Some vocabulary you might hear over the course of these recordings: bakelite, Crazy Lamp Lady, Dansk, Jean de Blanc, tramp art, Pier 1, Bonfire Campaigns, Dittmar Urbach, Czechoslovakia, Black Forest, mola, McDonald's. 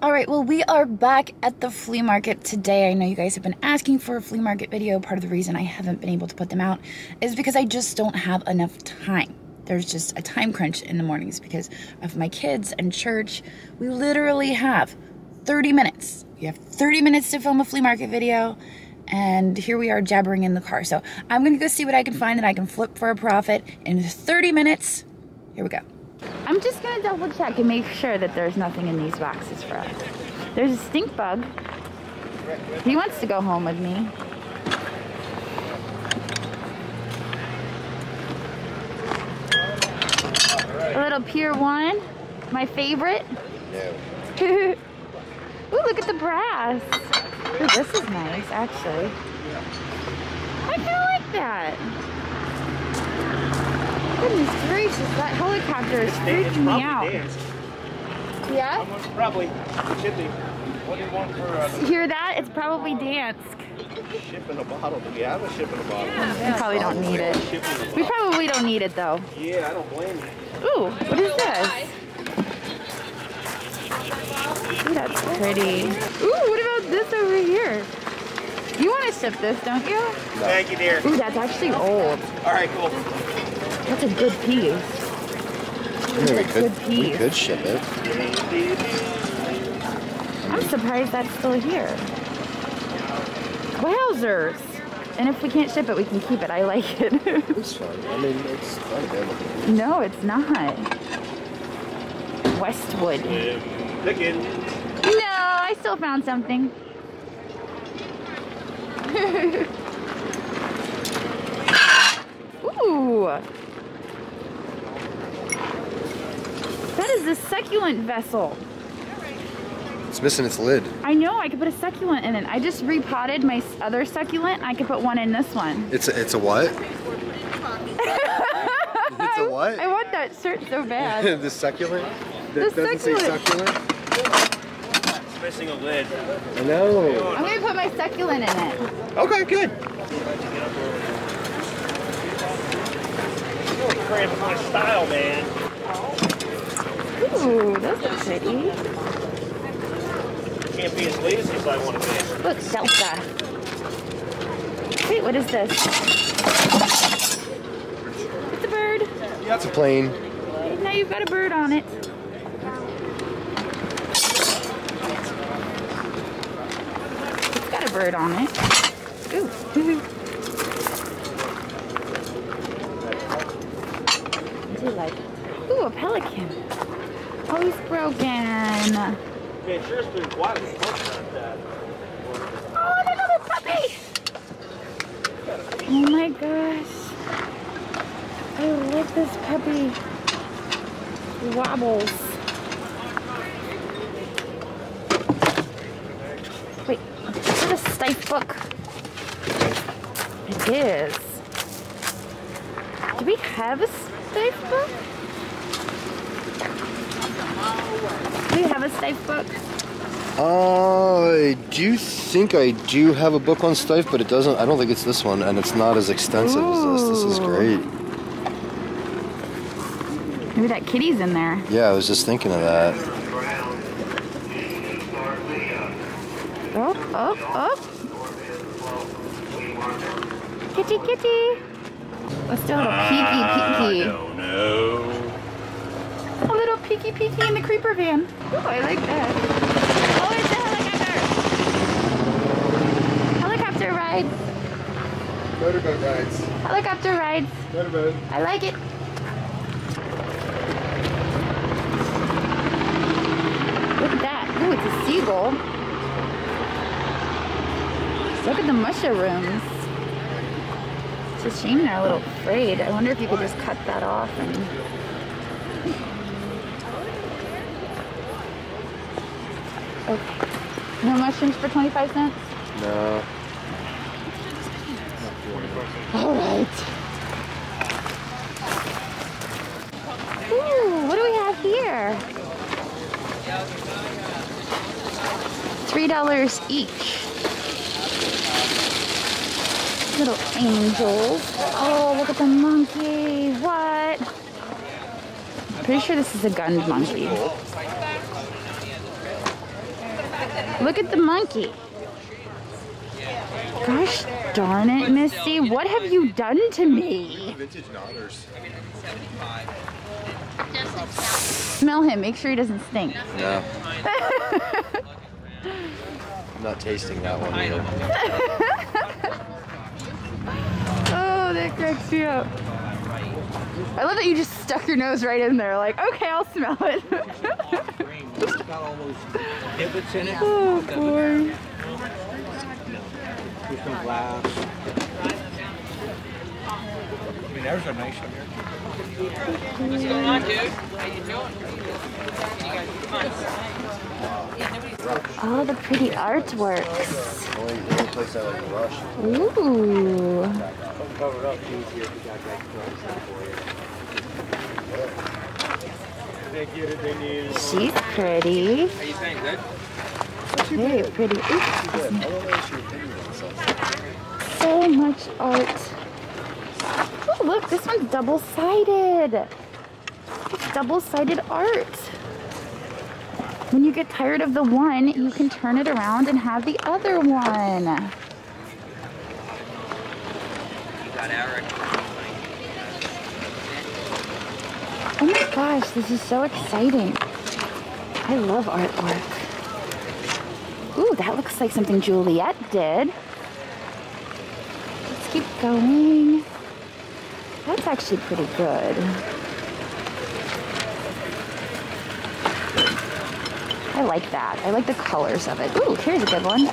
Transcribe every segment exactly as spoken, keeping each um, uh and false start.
All right, well, we are back at the flea market today. I know you guys have been asking for a flea market video. Part of the reason I haven't been able to put them out is because I just don't have enough time. There's just a time crunch in the mornings because of my kids and church. We literally have thirty minutes. You have thirty minutes to film a flea market video, and here we are jabbering in the car. So I'm gonna go see what I can find that I can flip for a profit in thirty minutes. Here we go. I'm just gonna double check and make sure that there's nothing in these boxes for us. There's a stink bug. He wants to go home with me. A little Pier one, my favorite. Ooh, look at the brass. Ooh, this is nice, actually. I kinda like that. Goodness gracious, that helicopter is freaking me out. Danced. Yeah? Almost probably. It should be. What do you want for uh, hear that? It's probably Dansk. Shipping a bottle. Yeah, I was shipping a bottle. Yeah. We probably don't need it. We probably don't need it, though. Yeah, I don't blame you. Ooh, what is this? Ooh, that's pretty. Ooh, what about this over here? You want to ship this, don't you? No. Thank you, dear. Ooh, that's actually old. All right, cool. That's a good piece. That's yeah, a could, good piece. We could ship it. I'm surprised that's still here. Wowzers! And if we can't ship it, we can keep it. I like it. It's fine. I mean, it's not available. No, it's not. Westwood. No, I still found something. Ooh! That is the succulent vessel. It's missing its lid. I know, I could put a succulent in it. I just repotted my other succulent. I could put one in this one. It's a, it's a what? It's a what? I want that shirt so bad. The succulent? That the doesn't succulent. Say succulent? It's missing a lid. I know. I'm going to put my succulent in it. Okay, good. You're cramping my style, man. Ooh, those are pretty. Can't be as lazy as I want to be. Look, Delta. Wait, what is this? It's a bird. Yeah, it's a plane. Now you've got a bird on it. It's got a bird on it. Ooh. I do like it. Ooh, a pelican. Oh, he's broken. Man, sure it's been quite a like that. Oh, and another puppy! Oh my gosh. I love this puppy. He wobbles. Wait, is it a stipe book? It is. Do we have a stipe book? Do you have a stipe book? Uh, I do think I do have a book on stipe, but it doesn't, I don't think it's this one, and it's not as extensive Ooh. as this. This is great. Maybe that kitty's in there. Yeah, I was just thinking of that. Oh, oh, oh. Kitty, kitty. Let's do a little peeky, peeky. I don't know. A little peeky peeky in the creeper van. Ooh, I like that. Oh, it's a helicopter. Helicopter rides. Motorboat rides. Helicopter rides. Motorboat. I like it. Look at that. Ooh, it's a seagull. Look at the mushrooms. It's a shame they're a little frayed. I wonder if you could just cut that off and... Okay. No mushrooms for twenty-five cents? No. All right. Ooh, what do we have here? three dollars each. Little angels. Oh, look at the monkey. What? I'm pretty sure this is a gunned monkey. Look at the monkey. Gosh darn it, Misty. What have you done to me? Smell him. Make sure he doesn't stink. No. I'm not tasting that one either. Oh, that cracks you up. I love that you just stuck your nose right in there, like, okay, I'll smell it. Oh, boy. There's no glass. I mean, there's a nice one here. What's going on, dude? How you doing? All the pretty artworks. Only the only place I like to rush. Ooh. Cover it up easier if you got that for you. She's pretty. How you think, good? Very pretty. Oops. So much art. Oh, look, this one's double-sided. It's double-sided art. When you get tired of the one, you can turn it around and have the other one. Oh my gosh, this is so exciting. I love artwork. Ooh, that looks like something Juliet did. Let's keep going. That's actually pretty good. I like that. I like the colors of it. Ooh, here's a good one.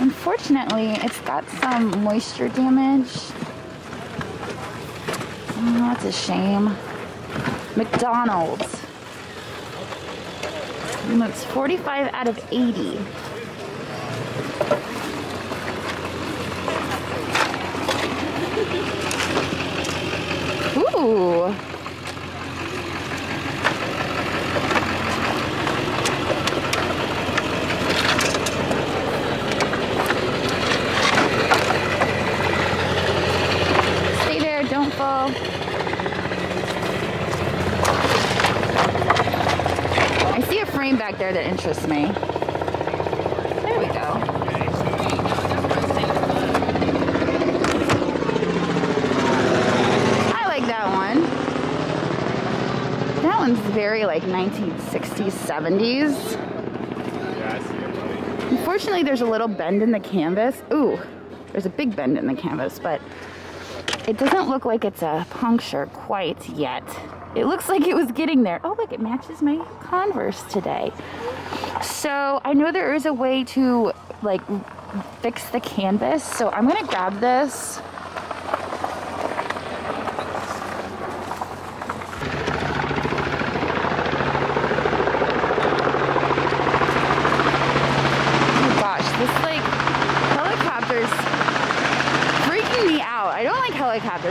Unfortunately, it's got some moisture damage. Oh, that's a shame. McDonald's. And that's forty-five out of eighty. Ooh. Stay there, don't fall. I see a frame back there that interests me. There we go. Very like nineteen sixties, seventies. Yeah, I see it, buddy. Unfortunately, there's a little bend in the canvas. Ooh, there's a big bend in the canvas, but it doesn't look like it's a puncture quite yet. It looks like it was getting there. Oh, look, it matches my Converse today. So I know there is a way to like fix the canvas, so I'm gonna grab this.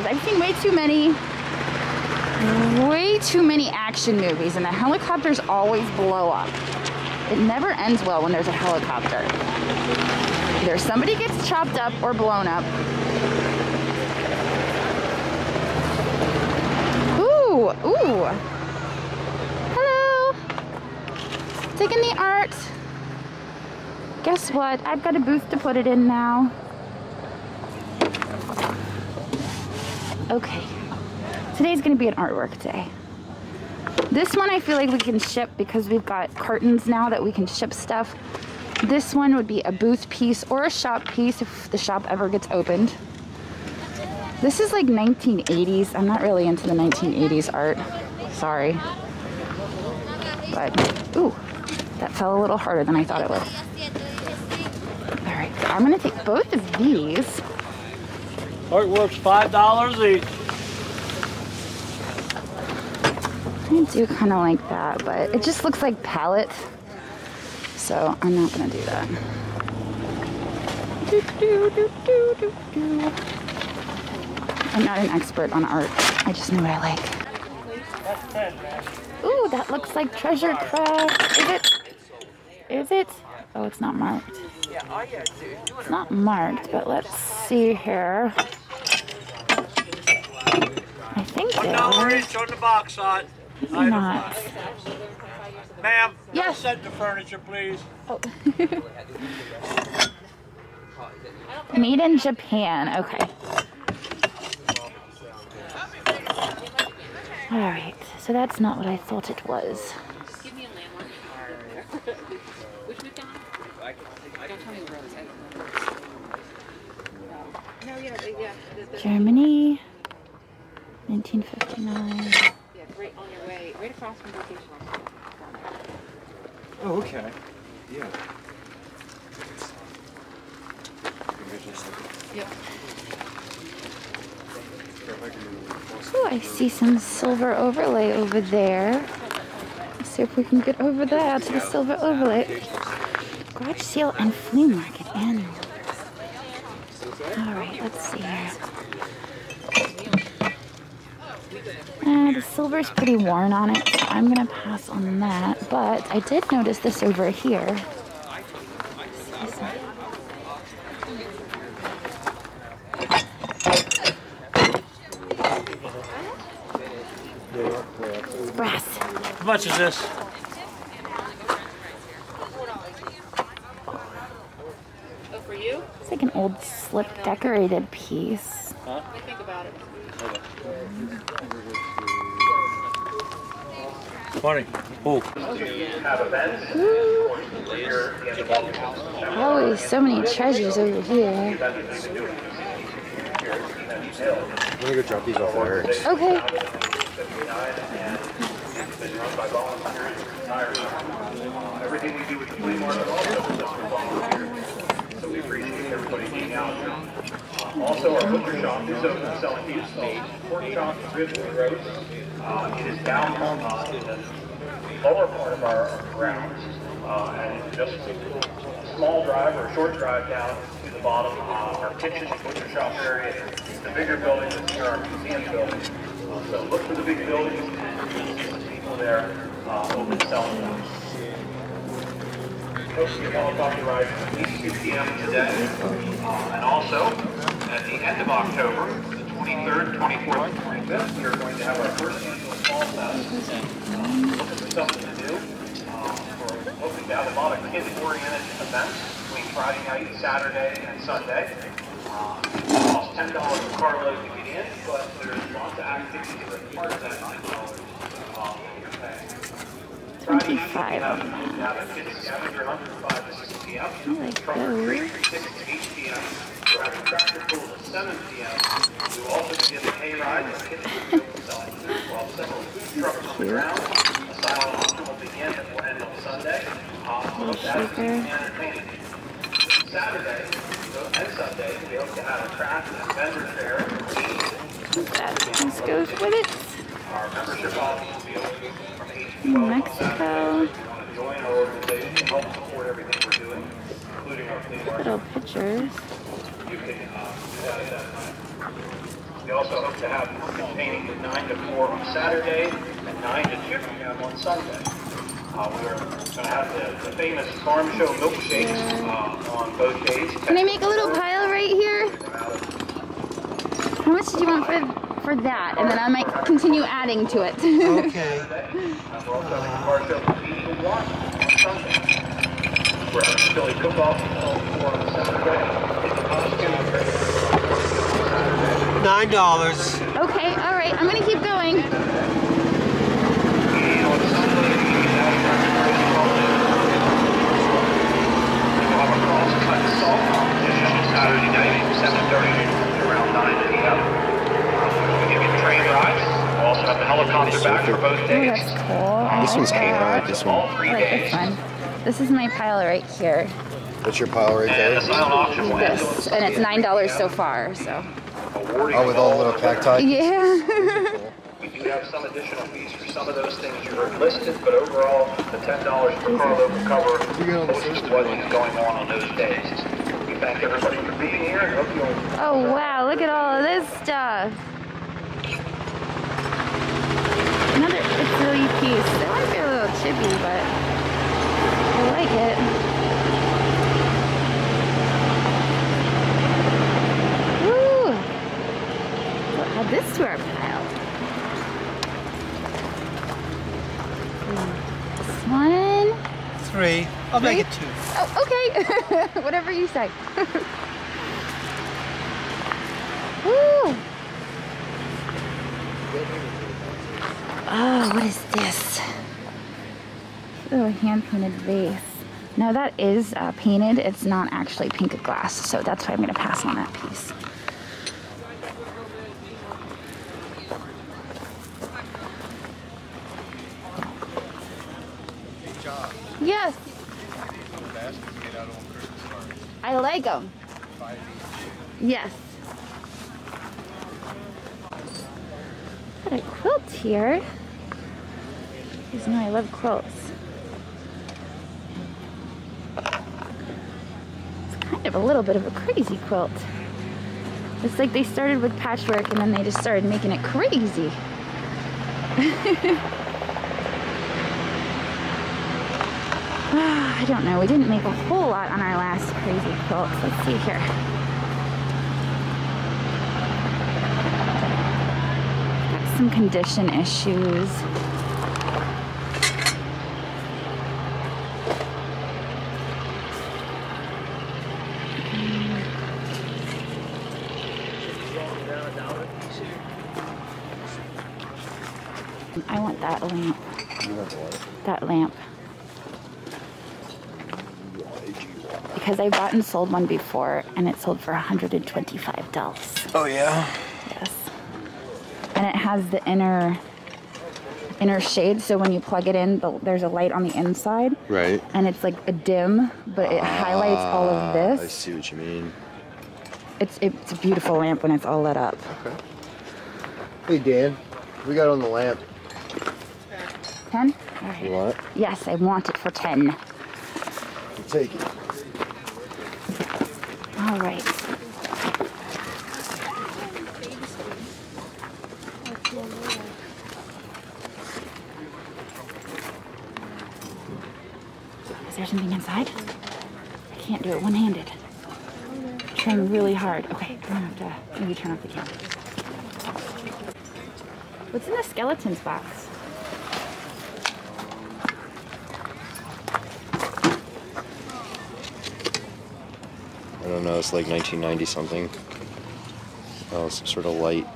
I've seen way too many, way too many action movies, and the helicopters always blow up. It never ends well when there's a helicopter. Either somebody gets chopped up or blown up. Ooh, ooh. Hello. Taking the art. Guess what? I've got a booth to put it in now. Okay, today's gonna be an artwork day. This one I feel like we can ship because we've got cartons now that we can ship stuff. This one would be a booth piece or a shop piece if the shop ever gets opened. This is like nineteen eighties. I'm not really into the nineteen eighties art, sorry. But, ooh, that fell a little harder than I thought it would. All right, I'm gonna take both of these. Artwork's five dollars each. I do kind of like that, but it just looks like palette, so I'm not gonna do that. Do, do, do, do, do, do. I'm not an expert on art. I just know what I like. Ooh, that looks like treasure craft. Is it? Is it? Oh, it's not marked. It's not marked, but let's see here. I think they are. It's not. Ma'am, yes. Set the furniture, please. Oh. Made in Japan. Okay. All right. So that's not what I thought it was. Give me a landmark. Which we've done. Don't tell me the road is headed. No, yeah, yeah. The, the Germany, nineteen fifty-nine. Yeah, right on your way, right across from vacation. Oh, okay. Yeah. Oh, I see some silver overlay over there. Let's see if we can get over there to the silver overlay. Garage sale and flea market animals. Alright, let's see here. Uh, the silver's pretty worn on it, so I'm gonna pass on that. But I did notice this over here. Brass. How much is this? Oh, for you? It's like an old slip decorated piece. Huh? What do you think about it? Funny. Oh. Ooh. Oh, so many treasures over here. Let me go drop these off for her. Okay. Everything we do with the flea market also does for volunteers. So we appreciate everybody being out here. Also, our butcher shop is open, selling these meat, pork chops, ribs, and roasts. Uh, it is down uh, in the lower part of our grounds, uh, and it's just a small drive or a short drive down to the bottom of uh, our kitchen and butcher shop area. The bigger building is near our museum building. So look for the big buildings and people there uh, open selling them. Hosting a helicopter ride at eight p m today. Uh, and also, at the end of October, the twenty-third, twenty-fourth, and twenty-fifth, we are going to have our first annual fall fest. Um, looking for something to do. We're hoping to have a lot of kids-oriented events between Friday night, Saturday, and Sunday. Uh, it costs ten dollars a carload to get in, but there's lots of activities that are part of that nine dollars. Um, twenty-five. Now the kids gather around from five to six p m From three to six to eight p m We're having tractor pools at seven p m You also can get a hay ride and kids will be selling food while several food trucks on the ground. A silent auction will begin and will end on Sunday. Um, that's entertaining. Saturday and Sunday, we hope to have a craft and vendor fair. That goes with it. Our membership office will be open from eight to twelve on Saturday. If you want to join our organization and help support everything we're doing, including our flea market. Little pictures. You can uh, do that at that time. We also hope to have mural painting at nine to four on Saturday and nine to two p m on Sunday. Uh, we're going to have the, the famous farm show milkshakes uh, on both days. Can I make a little pile right here? How much did you want for, for that? And then I might continue adding to it. Okay. We're having a Philly cook-off on Saturday. Nine dollars. Okay, all right. I'm going to keep going. Salt competition is Saturday night from seven thirty to around nine p m We can get train rides. We also have the helicopter back for both days. Oh, that's cool. This one's train ride, this one. All three days. This is my pile right here. What's your pile right there? And the silent auction one. This. And it's nine dollars so far, so. Oh, with all the little pack types? Yeah. We do have some additional fees for some of those things you heard listed, but overall, the ten dollars per carload will cover most of what is going on on those days. We thank everybody for being here and hope you all. Oh, wow, look at all of this stuff. Another Italy piece. That might be a little chippy, but I like it. Woo! We'll add this to our pile. One. three. I'll three? make it two. Oh, okay. Whatever you say. Woo. Oh, what is this? Oh, a hand-painted vase. No, that is uh, painted. It's not actually painted glass, so that's why I'm going to pass on that piece. Yes. I like them. Yes. Got a quilt here. You know I love quilts. It's kind of a little bit of a crazy quilt. It's like they started with patchwork and then they just started making it crazy. I don't know, we didn't make a whole lot on our last crazy quilt. Let's see here. Got some condition issues. I want that lamp. That lamp. Because I bought and sold one before, and it sold for one hundred twenty-five dollars. Oh yeah? Yes. And it has the inner inner shade, so when you plug it in, the, there's a light on the inside. Right. And it's like a dim, but it ah, highlights all of this. I see what you mean. It's, it's a beautiful lamp when it's all lit up. Okay. Hey Dan, we got on the lamp. ten? All right. You want it? Yes, I want it for ten. You take it. All right. Is there something inside? I can't do it one-handed. I'm trying really hard. Okay, I'm gonna have to maybe turn off the camera. What's in the skeletons box? I don't know, it's like nineteen ninety something. Oh, some sort of light.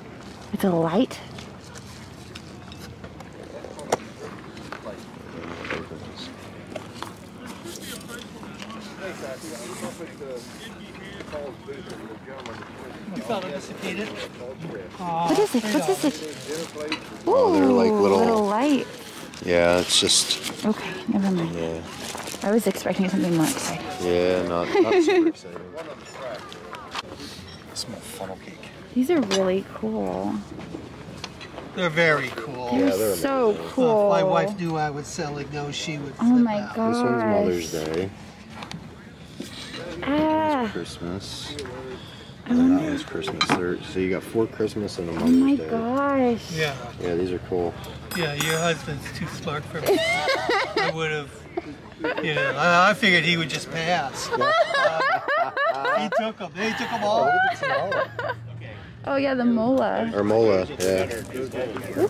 It's a light? What is it? What is it? Ooh, oh, they're like little, little light. Yeah, it's just... Okay, never mind. Yeah. I was expecting something more exciting. Yeah, not, not super exciting. Small funnel cake. These are really cool. They're very cool. They're, yeah, they're so amazing. cool. If my wife knew I was selling those, she would flip out. Oh my god. This one's Mother's Day. Ah. Christmas. And then that one's Christmas. They're, so you got four Christmas and a Mother's Day. Oh my Day. gosh. Yeah. Yeah, these are cool. Yeah, your husband's too smart for me. I would have. You know, I figured he would just pass. uh, he took them. They took them all. Oh yeah, the mola. Or mola, yeah.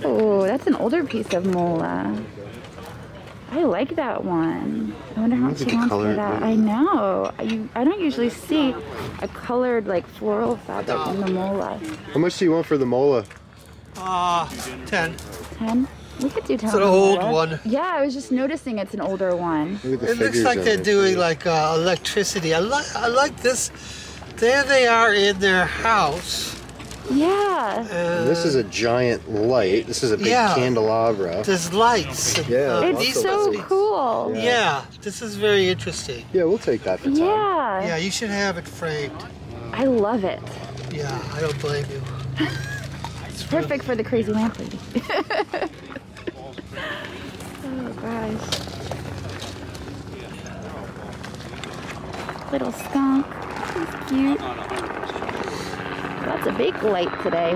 Ooh, that's an older piece of mola. I like that one. I wonder how much she wants for that. I know. You, I don't usually see a colored like floral fabric in the mola. How much do you want for the mola? Ah, uh, ten. Ten. We could do it's an old that. one. Yeah, I was just noticing it's an older one. Look it looks like they're doing like uh, electricity. I like I like this. There they are in their house. Yeah. Uh, this is a giant light. This is a big yeah, candelabra. There's lights. Yeah. Uh, it's so lights. cool. Yeah. yeah. This is very interesting. Yeah, we'll take that for time. Yeah. Yeah, you should have it framed. I love it. Yeah, I don't blame you. It's perfect for the crazy lamp lady. Oh gosh. Little skunk. He's cute. Lots of bakelite today.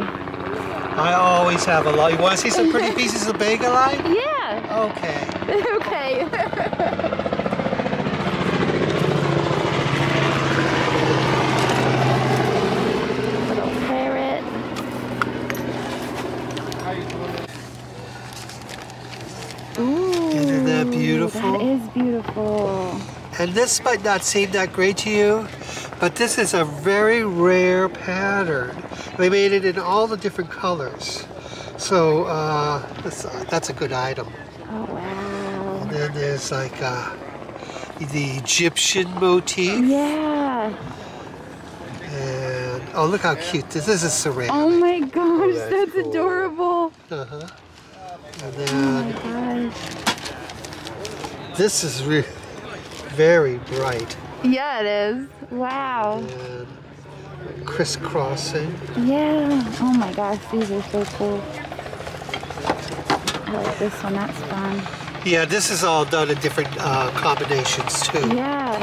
I always have a lot. You want to see some pretty pieces of bakelite? Yeah. Okay. Okay. Little parrot. Ooh. Into the that beautiful? That is beautiful. And this might not seem that great to you, but this is a very rare pattern. They made it in all the different colors. So uh, that's, uh, that's a good item. Oh, wow. And then there's like uh, the Egyptian motif. Yeah. And, oh, look how cute this is. This is ceramic. Oh my gosh, oh, that's, that's cool. Adorable. Uh-huh. And then, oh my gosh. This is really very bright. Yeah, it is. Wow. And crisscrossing. Yeah. Oh my gosh, these are so cool. I like this one. That's fun. Yeah, this is all done in different uh, combinations too. Yeah.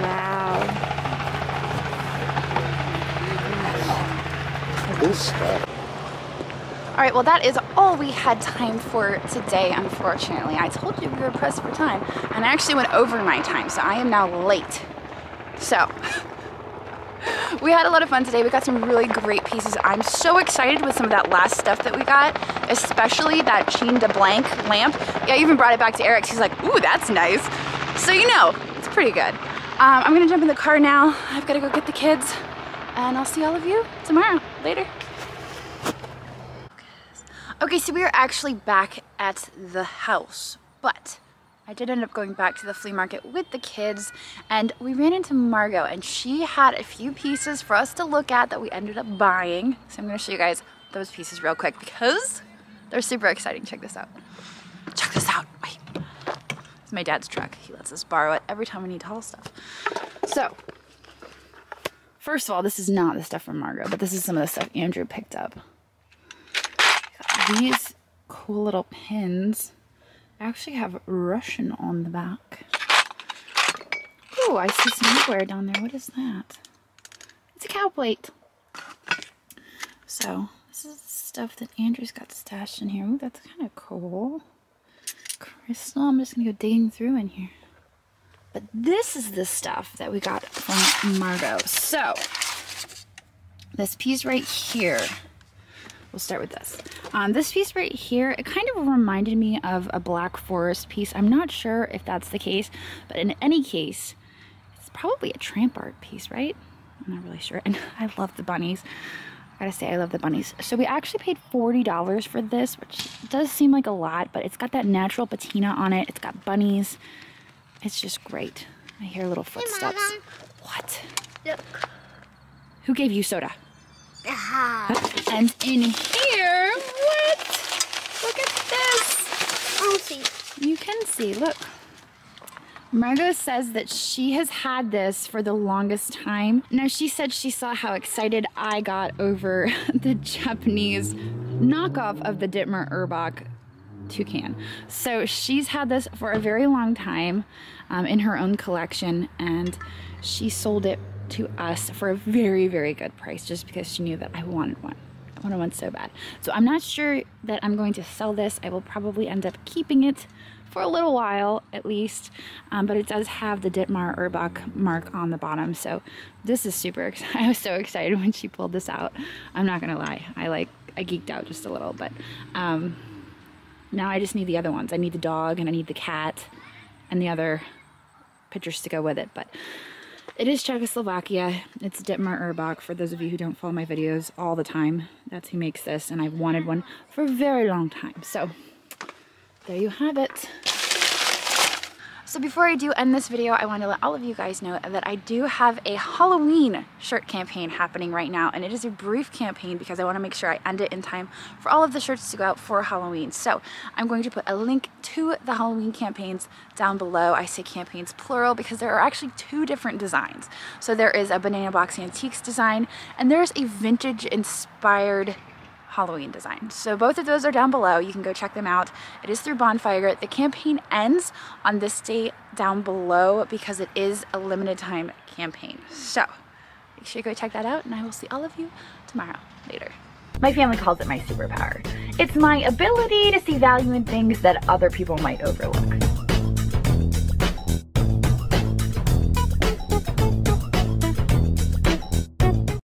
Wow. Cool stuff. All right, well, that is all we had time for today, unfortunately. I told you we were pressed for time, and I actually went over my time, so I am now late. So, we had a lot of fun today. We got some really great pieces. I'm so excited with some of that last stuff that we got, especially that Jean de Blanc lamp. Yeah, I even brought it back to Eric's. He's like, ooh, that's nice. So, you know, it's pretty good. Um, I'm gonna jump in the car now. I've gotta go get the kids, and I'll see all of you tomorrow. Later. Okay, so we are actually back at the house, but I did end up going back to the flea market with the kids, and we ran into Margot, and she had a few pieces for us to look at that we ended up buying. So I'm gonna show you guys those pieces real quick because they're super exciting. Check this out. Check this out. Wait. It's my dad's truck. He lets us borrow it every time we need to haul stuff. So, first of all, this is not the stuff from Margot, but this is some of the stuff Andrew picked up. These cool little pins actually have Russian on the back. Oh, I see some underwear down there. What is that? It's a cow plate. So, this is stuff that Andrew's got stashed in here. Ooh, that's kind of cool. Crystal, I'm just going to go digging through in here. But this is the stuff that we got from Margot. So, this piece right here. We'll start with this. Um, this piece right here, it kind of reminded me of a Black Forest piece. I'm not sure if that's the case, but in any case, it's probably a tramp art piece, right? I'm not really sure. And I love the bunnies. I gotta say, I love the bunnies. So we actually paid forty dollars for this, which does seem like a lot, but it's got that natural patina on it. It's got bunnies. It's just great. I hear little footsteps. Hey, what? Look. Who gave you soda? Uh-huh. And in here, what? Look at this. I'll see. You can see, look. Margot says that she has had this for the longest time. Now, she said she saw how excited I got over the Japanese knockoff of the Dittmar Urbach toucan. So she's had this for a very long time um, in her own collection, and she sold it to us for a very, very good price just because she knew that I wanted one. I wanted one so bad. So I'm not sure that I'm going to sell this. I will probably end up keeping it for a little while at least, um, but it does have the Dittmar Urbach mark on the bottom. So this is super exciting. I was so excited when she pulled this out. I'm not gonna lie. I like, I geeked out just a little, but um, now I just need the other ones. I need the dog and I need the cat and the other pictures to go with it, but it is Czechoslovakia. It's Dittmar Urbach. For those of you who don't follow my videos all the time, that's who makes this, and I've wanted one for a very long time. So, there you have it. So before I do end this video, I want to let all of you guys know that I do have a Halloween shirt campaign happening right now, and it is a brief campaign because I want to make sure I end it in time for all of the shirts to go out for Halloween. So I'm going to put a link to the Halloween campaigns down below. I say campaigns plural because there are actually two different designs. So there is a Banana Box Antiques design, and there's a vintage inspired Halloween design. So both of those are down below. You can go check them out. It is through Bonfire. The campaign ends on this day down below because it is a limited time campaign. So make sure you go check that out, and I will see all of you tomorrow. Later. My family calls it my superpower. It's my ability to see value in things that other people might overlook.